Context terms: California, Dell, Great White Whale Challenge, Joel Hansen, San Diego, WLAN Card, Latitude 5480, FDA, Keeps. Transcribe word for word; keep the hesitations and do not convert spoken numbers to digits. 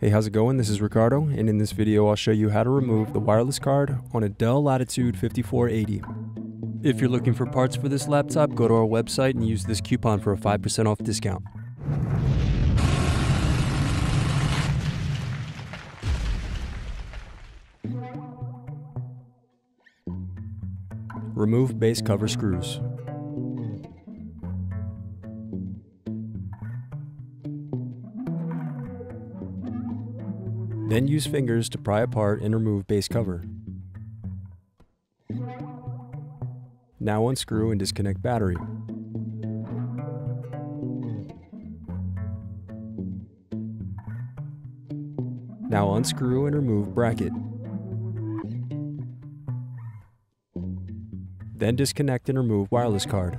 Hey, how's it going? This is Ricardo, and in this video I'll show you how to remove the wireless card on a Dell Latitude fifty-four eighty. If you're looking for parts for this laptop, go to our website and use this coupon for a five percent off discount. Remove base cover screws. Then use fingers to pry apart and remove base cover. Now unscrew and disconnect battery. Now unscrew and remove bracket. Then disconnect and remove wireless card.